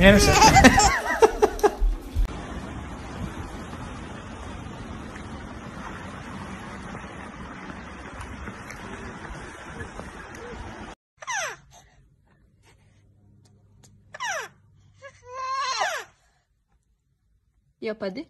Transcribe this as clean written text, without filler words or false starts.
Neyse. Yap hadi.